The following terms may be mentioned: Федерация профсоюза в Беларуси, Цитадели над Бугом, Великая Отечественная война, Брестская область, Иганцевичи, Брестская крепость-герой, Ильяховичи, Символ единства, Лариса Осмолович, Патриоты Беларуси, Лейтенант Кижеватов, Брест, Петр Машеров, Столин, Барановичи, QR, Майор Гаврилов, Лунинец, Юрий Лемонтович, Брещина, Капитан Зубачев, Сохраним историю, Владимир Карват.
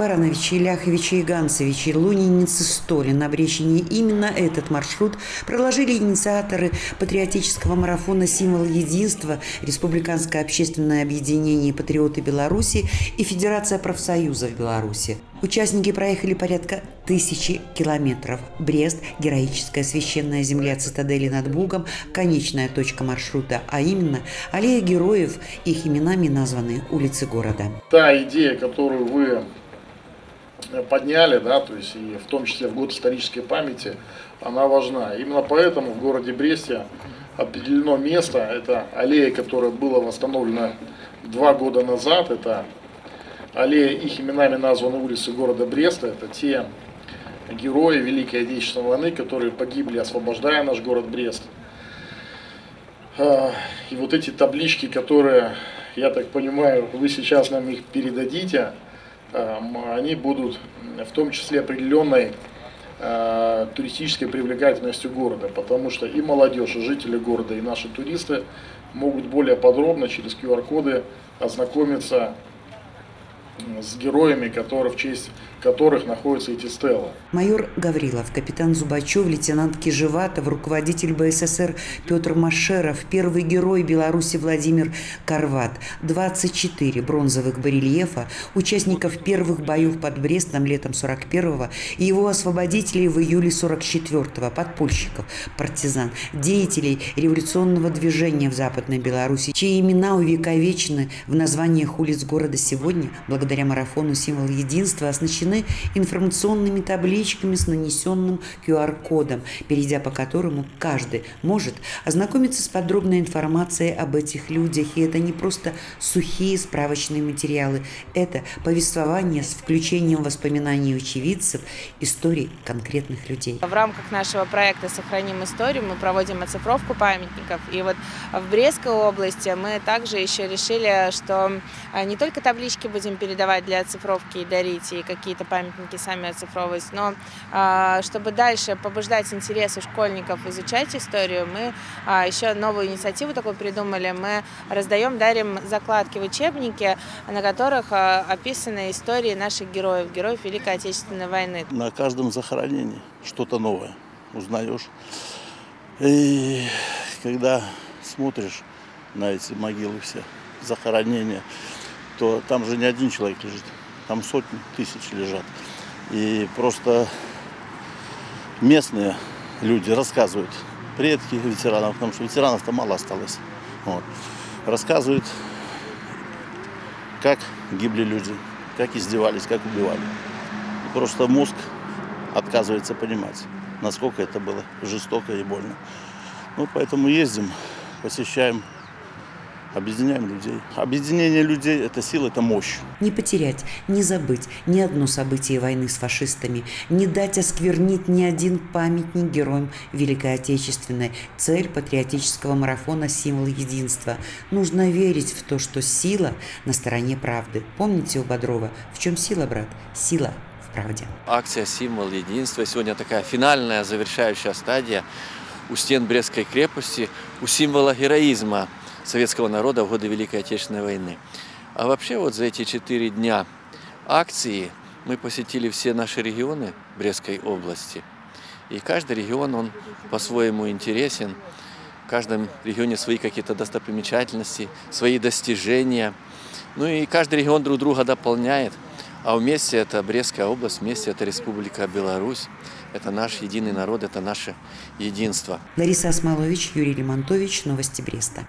Барановичи, Ильяховичи, Иганцевичи, Лунинец и Столин. На Брещине именно этот маршрут проложили инициаторы патриотического марафона «Символ единства», Республиканское общественное объединение «Патриоты Беларуси» и Федерация профсоюза в Беларуси. Участники проехали порядка 1000 километров. Брест – героическая священная земля цитадели над Бугом, конечная точка маршрута, а именно аллея героев, их именами названы улицы города. Та идея, которую вы подняли, да, то есть и в том числе в год исторической памяти, она важна. Именно поэтому в городе Бресте определено место, это аллея, которая была восстановлена 2 года назад, это аллея, их именами названы улицы города Бреста, это те герои Великой Отечественной войны, которые погибли, освобождая наш город Брест. И вот эти таблички, которые, я так понимаю, вы сейчас нам их передадите, они будут в том числе определенной туристической привлекательностью города, потому что и молодежь, и жители города, и наши туристы могут более подробно через QR-коды ознакомиться с героями, в честь которых находятся эти стелы. Майор Гаврилов, капитан Зубачев, лейтенант Кижеватов, руководитель БССР Петр Машеров, первый герой Беларуси Владимир Карват, 24 бронзовых барельефа участников первых боев под Брестом летом 41-го и его освободителей в июле 44-го, подпольщиков, партизан, деятелей революционного движения в Западной Беларуси, чьи имена увековечены в названиях улиц города сегодня благодаря марафону «Символ единства», оснащены информационными табличками с нанесенным QR-кодом, перейдя по которому каждый может ознакомиться с подробной информацией об этих людях. И это не просто сухие справочные материалы, это повествование с включением воспоминаний очевидцев, историй конкретных людей. В рамках нашего проекта «Сохраним историю» мы проводим оцифровку памятников. И вот в Брестской области мы также еще решили, что не только таблички будем передавать, для оцифровки и дарить, и какие-то памятники сами оцифровывать. Но чтобы дальше побуждать интерес у школьников изучать историю, мы еще новую инициативу такую придумали. Мы раздаем, дарим закладки в учебнике, на которых описаны истории наших героев, героев Великой Отечественной войны. На каждом захоронении что-то новое узнаешь. И когда смотришь на эти могилы все, захоронения, то там же не один человек лежит, там сотни тысяч лежат. И просто местные люди рассказывают, предки ветеранов, потому что ветеранов-то мало осталось. Вот. Рассказывают, как гибли люди, как издевались, как убивали. И просто мозг отказывается понимать, насколько это было жестоко и больно. Ну, поэтому ездим, посещаем. Объединяем людей. Объединение людей – это сила, это мощь. Не потерять, не забыть ни одно событие войны с фашистами, не дать осквернить ни один памятник героям Великой Отечественной. Цель патриотического марафона «Символ единства». Нужно верить в то, что сила на стороне правды. Помните у Бодрова, в чем сила, брат? Сила в правде. Акция «Символ единства» сегодня такая финальная, завершающая стадия у стен Брестской крепости, у символа героизма советского народа в годы Великой Отечественной войны. А вообще вот за эти 4 дня акции мы посетили все наши регионы Брестской области. И каждый регион, он по-своему интересен. В каждом регионе свои какие-то достопримечательности, свои достижения. Ну и каждый регион друг друга дополняет. А вместе это Брестская область, вместе это Республика Беларусь. Это наш единый народ, это наше единство. Лариса Осмолович, Юрий Лемонтович, новости Бреста.